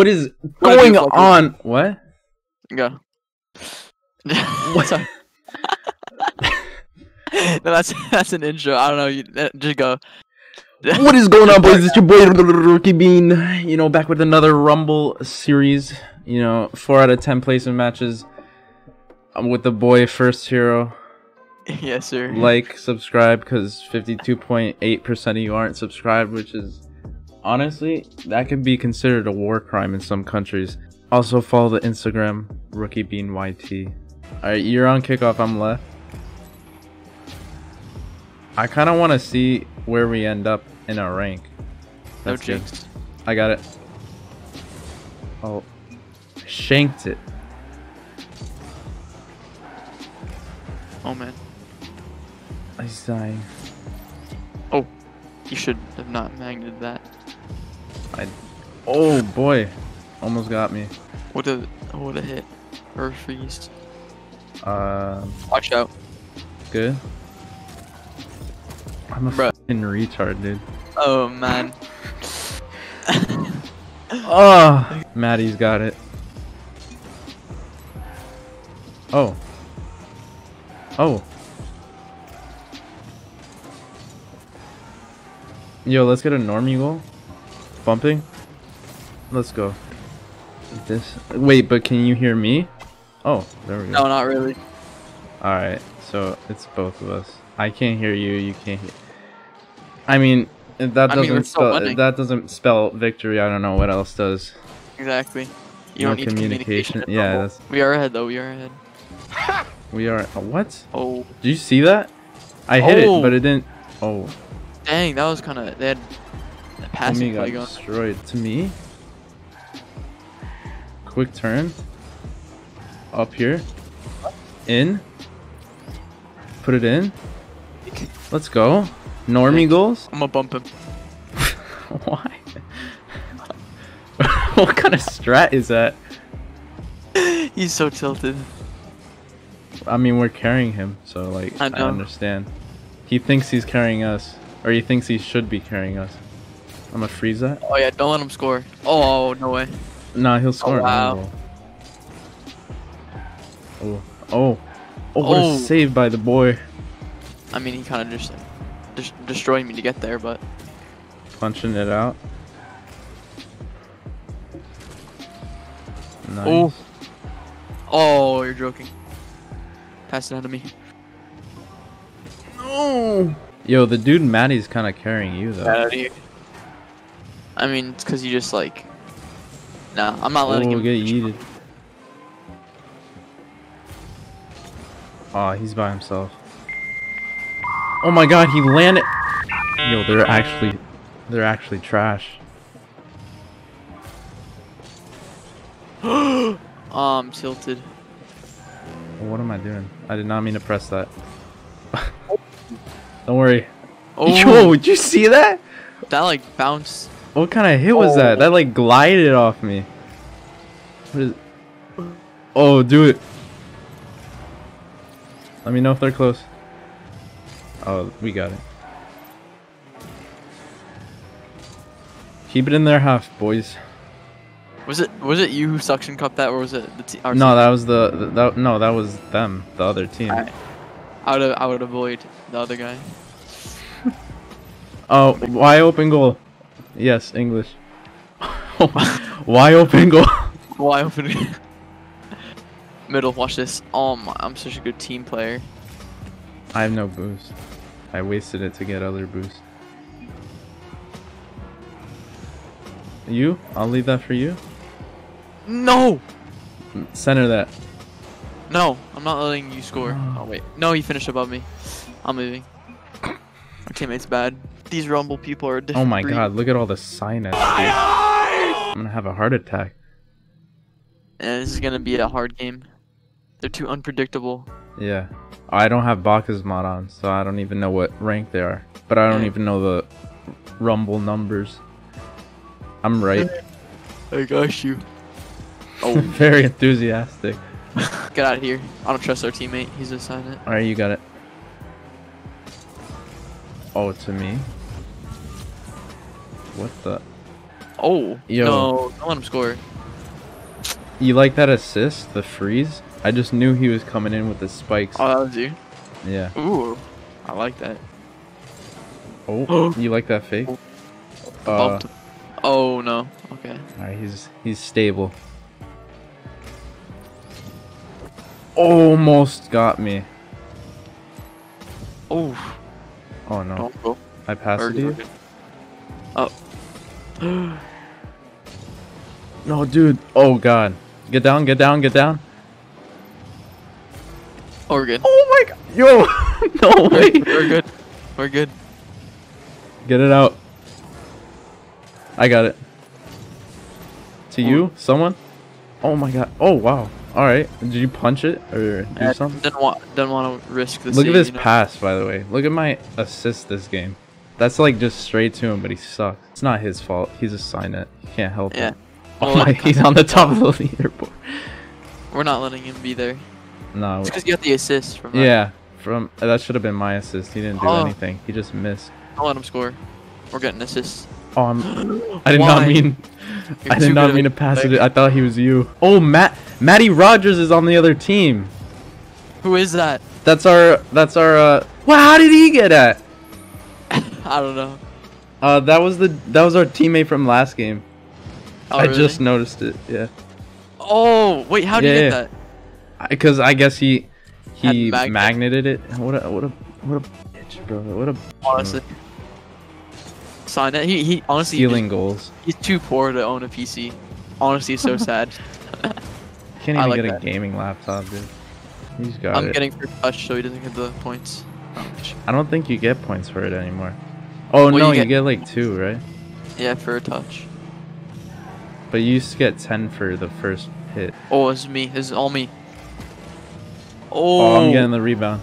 What is going on? What? Go. What's up? No, that's an intro. I don't know. Just go. What is going on, boys? It's your boy Rookie Bean. You know, back with another Rumble series. You know, 4 out of 10 placement matches. I'm with the boy First Hero. Yes, sir. Like, subscribe, because 52.8% of you aren't subscribed, which is honestly that can be considered a war crime in some countries. Also follow the Instagram RookieBeanYT. All right, you're on kickoff. I'm left. I kind of want to see where we end up in our rank. That's no jinx. I got it. Oh, shanked it. Oh man, he's dying. Oh, you should have not magneted that. Oh boy, almost got me. What a hit. Or freeze. Watch out. Good. I'm a fucking retard, dude. Oh man. Oh, Matty's got it. Oh. Oh. Yo, let's get a normie goal. Bumping. Let's go. This. Wait, but can you hear me? Oh, there we go. No, not really. All right, so it's both of us. I can't hear you. You can't hear. I mean, if that doesn't spell, if that doesn't spell victory, I don't know what else does. Exactly. You don't need communication. Yeah. That's... We are ahead, though. We are ahead. We are. What? Oh. Did you see that? I hit it, but it didn't. Oh. Dang, that was kind of. They had a passing play going. Destroyed to me. Quick turn. Up here. In. Put it in. Let's go. Normie goals. I'm gonna bump him. Why? What kind of strat is that? He's so tilted. I mean, we're carrying him, so like I understand. He thinks he's carrying us, or he thinks he should be carrying us. I'm gonna freeze that. Oh yeah, don't let him score. Oh no way. Nah, he'll score. Oh, wow. Oh, oh, oh! What a save by the boy. I mean, he kind of just destroyed me to get there, but punching it out. Nice. Oh, oh, you're joking. Pass it out of me. No. Yo, the dude Matty's kind of carrying you though. Matty. I mean, it's because you just like. Nah, I'm not letting him get yeeted. Aw, he's by himself. Oh my God, he landed. Yo, they're actually trash. Oh, I'm tilted. What am I doing? I did not mean to press that. Don't worry. Oh. Yo, did you see that? That like bounced. What kind of hit was that? That like glided off me. What is? Oh, do it. Let me know if they're close. Oh, we got it. Keep it in their half, boys. Was it you who suction cupped that, or was it the team? No, that was that was them, the other team. I would avoid the other guy. Oh, why open goal? Yes, English. Why open goal? Why open goal? Middle, watch this. Oh my, I'm such a good team player. I have no boost. I wasted it to get other boost. You? I'll leave that for you. No! Center that. No, I'm not letting you score. Oh wait. No, you finished above me. I'm moving. Our teammate's bad. These Rumble people are a different breed. God, look at all the sinus. I'm gonna have a heart attack. And this is gonna be a hard game. They're too unpredictable. Yeah. I don't have Baka's mod on, so I don't even know what rank they are. But I don't even know the Rumble numbers. I'm right. I got you. Oh, very enthusiastic. Get out of here. I don't trust our teammate. He's inside it. Alright, you got it. Oh, to me? What the? Oh, yo. No, don't let him score. You like that assist, the freeze? I just knew he was coming in with the spikes. Oh, that was you? Yeah. Ooh, I like that. Oh, you like that fake? Oh, no. Okay. Alright, he's stable. Almost got me. Oh. Oh, no. Don't go. I passed it to you. Oh. No, dude. Oh, God. Get down, get down, get down. Oh, we're good. Oh, my God. Yo. No way. We're good. We're good. Get it out. I got it. To you? Someone? Oh, my God. Oh, wow. All right. Did you punch it or do something? Didn't want to risk the save. Look at this pass, by the way. Look at my assist this game. That's like just straight to him, but he sucks. It's not his fault. He's a sign it. He can't help it. Oh my, he's on the top of the leaderboard. We're not letting him be there. No. It's because you got the assist from that. Yeah, from that should have been my assist. He didn't do anything. He just missed. Don't let him score. We're getting assists. Oh, I did not mean to pass it. I thought he was you. Oh, Matty Rogers is on the other team. Who is that? That's our well, how did he get at? I don't know. That was our teammate from last game. Oh, I just noticed it. Yeah. Oh wait, how did you get that? Because I guess he magneted it. What a bitch, bro. What a honestly. Sign it. He honestly stealing goals. He's too poor to own a PC. Honestly, so sad. Can't even like get a gaming laptop, dude. He's got it. I'm getting for touch, so he doesn't get the points. I don't think you get points for it anymore. Oh well, no, you get like 2, right? Yeah, for a touch. But you used to get 10 for the first hit. Oh, it's me. This is all me. Oh, I'm getting the rebound.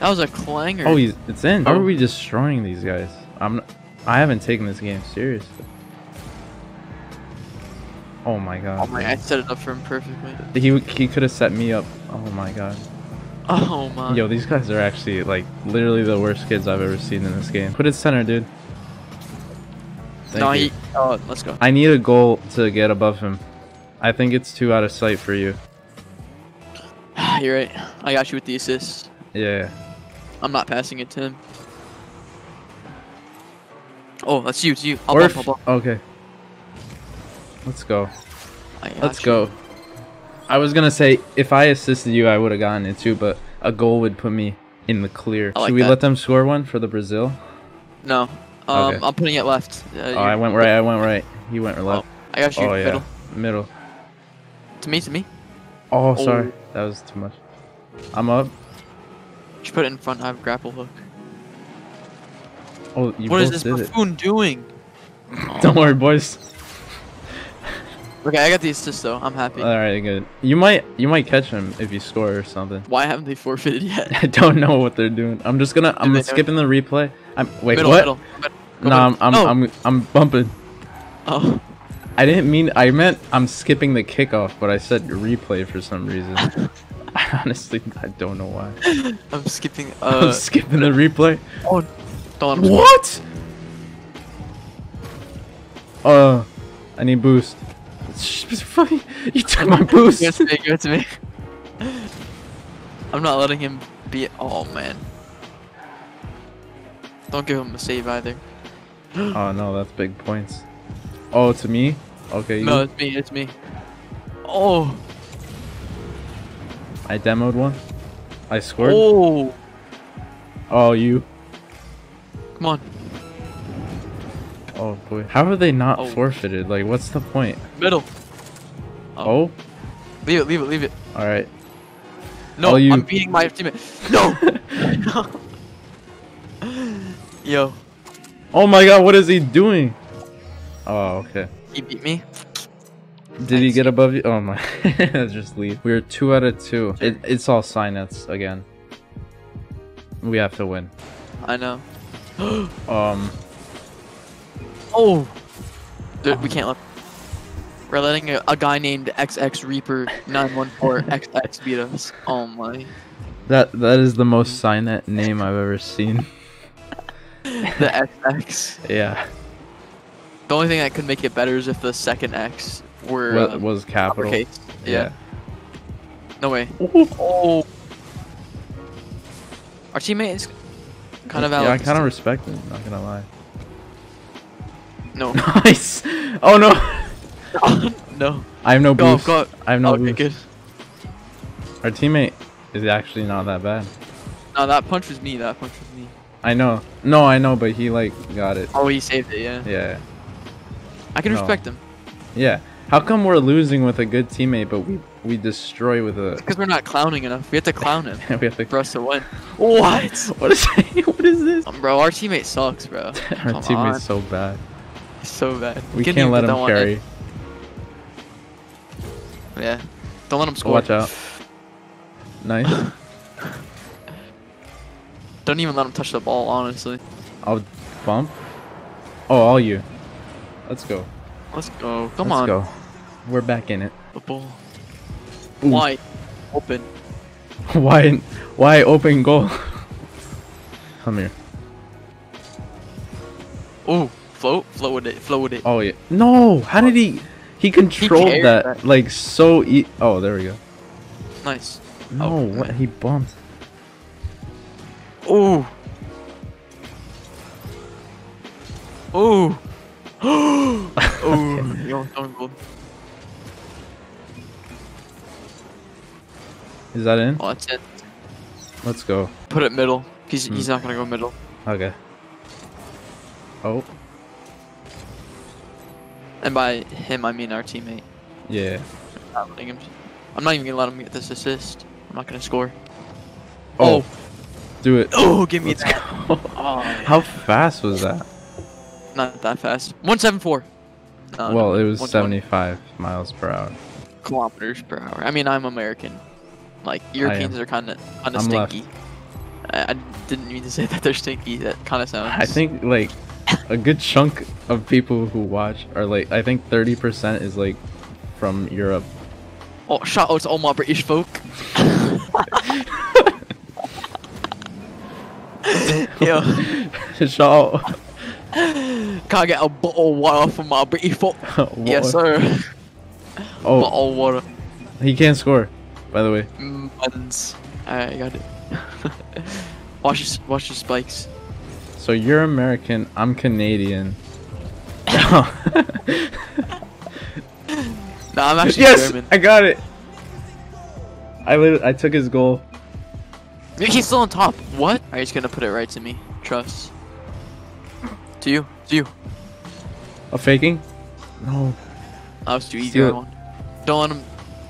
That was a clanger. Oh, it's in. How are we destroying these guys? I haven't taken this game seriously. Oh my god. Oh my, I set it up for him perfectly. He could have set me up. Oh my god. Oh my. Yo, these guys are actually like literally the worst kids I've ever seen in this game. Put it center, dude. Thank you. Oh, let's go. I need a goal to get above him. I think it's too out of sight for you. You're right. I got you with the assist. Yeah. I'm not passing it to him. Oh, that's you. It's you. I'll bump. Okay. Let's go. Let's go. I was gonna say if I assisted you, I would have gotten it too, but a goal would put me in the clear. Like Should we let them score one for the Brazil? No. Okay. I'm putting it left. I went right. I went right. You went left. Oh, I got you. Middle. To me. Oh, sorry. That was too much. I'm up. You should put it in front. I have grapple hook. Oh, what is this buffoon doing? Don't worry, boys. Okay, I got the assist though. I'm happy. All right, good. You might catch him if you score or something. Why haven't they forfeited yet? I don't know what they're doing. I'm skipping the replay. I'm bumping. Oh. I meant I'm skipping the kickoff, but I said replay for some reason. Honestly, I don't know why. I'm skipping the replay. Oh. What? I need boost. You took my boost. Give it to me. I'm not letting him be. Oh man! Don't give him a save either. Oh no, that's big points. Oh, to me? Okay. No, it's me. It's me. Oh. I demoed one. I scored. Oh. Oh, you. Come on. Oh boy. How are they not forfeited? Like, what's the point? Middle. Oh. Leave it. Alright. No, I'm beating my teammate. No! Yo. Oh my god, what is he doing? Oh, okay. He beat me. Did he get above you? Oh my. Just leave. We're 2 out of 2. It's all signets again. We have to win. I know. Dude, we can't let. We're letting a guy named XX Reaper 914 XX beat us. Oh my. That is the most signet name I've ever seen. The XX. Yeah. The only thing that could make it better is if the second X were was capital. Yeah. No way. Oh. Our teammate is kind of out. Yeah, I kind of respect him. Not gonna lie. No. Nice. Oh no. No. I have no boost. I have no boost. Good. Our teammate is actually not that bad. No, that punch was me. That punch was me. I know. No, I know, but he like got it. Oh, he saved it. Yeah. Yeah. I can respect him. Yeah. How come we're losing with a good teammate, but we destroy with a? Because we're not clowning enough. We have to clown him. We have to for us to win. What? What is this? Bro, our teammate sucks, bro. Our teammate's so bad. So bad. We can't let him carry. Yeah. Don't let him score. Watch out. Nice. Don't even let him touch the ball, honestly. I'll bump. Oh, all you. Let's go. Let's go. Come on. Let's go. We're back in it. The ball. Ooh. Wide open. Why open goal? Come here. Oh, float with it. Oh yeah. No, how did he controlled that like so oh, there we go. Nice. No, oh, what he bumped. Oh. Oh. Oh, you're on goal. Is that in? Oh, that's it. Let's go. Put it middle. He's not gonna go middle. Okay. Oh. And by him, I mean our teammate. Yeah. I'm not even gonna let him get this assist. I'm not gonna score. Oh. Do it. Oh, give me that. Oh, how fast was that? Not that fast. 174. No, well, it was 75 miles per hour. Kilometers per hour. I mean, I'm American. Like Europeans are kind of stinky. I didn't mean to say that they're stinky. That kind of sounds. I think like a good chunk of people who watch are like, I think 30% is like from Europe. Oh, shout out to all my British folk. Yo. Shout out. Can't get a bottle of water from my British foot. Yes, sir. Oh. Bottle of water. He can't score, by the way. Alright, I got it. Watch your spikes. So you're American, I'm Canadian. No, I'm actually German. Yes, I got it. I took his goal. He's still on top. What? Alright, he's gonna put it right to me. Trust. To you. To you. Oh, faking? No. That was too easy. Don't let him.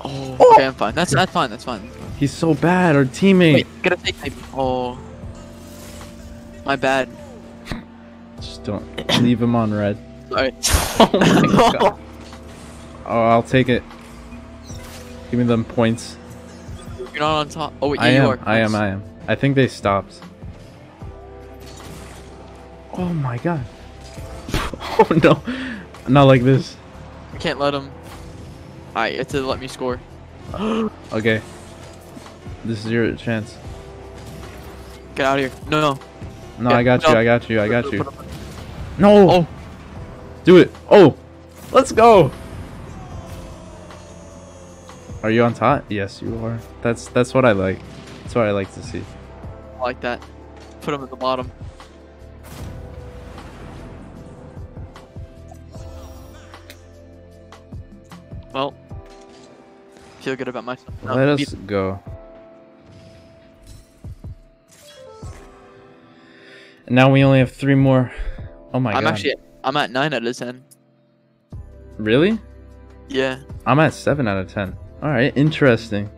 Oh, oh. Okay, I'm fine. That's fine. That's fine. He's so bad. Our teammate. Wait, get a fake. Oh. My bad. Just don't leave him on red. Alright. Oh my god. Oh, I'll take it. Give me them points. You're not on top. Oh wait, yeah, you are. I am. I think they stopped. Oh my god. Oh no. Not like this. I can't let him. Alright, you have to let me score. Okay. This is your chance. Get out of here. No. No, yeah, I got you. No. Oh. Do it. Oh. Let's go. Are you on top? Yes, you are. That's what I like. That's what I like to see. I like that. Put him at the bottom. Well, feel good about myself. No, let us go. And now we only have 3 more. Oh my god. I'm at 9 out of 10. Really? Yeah. I'm at 7 out of 10. All right, interesting.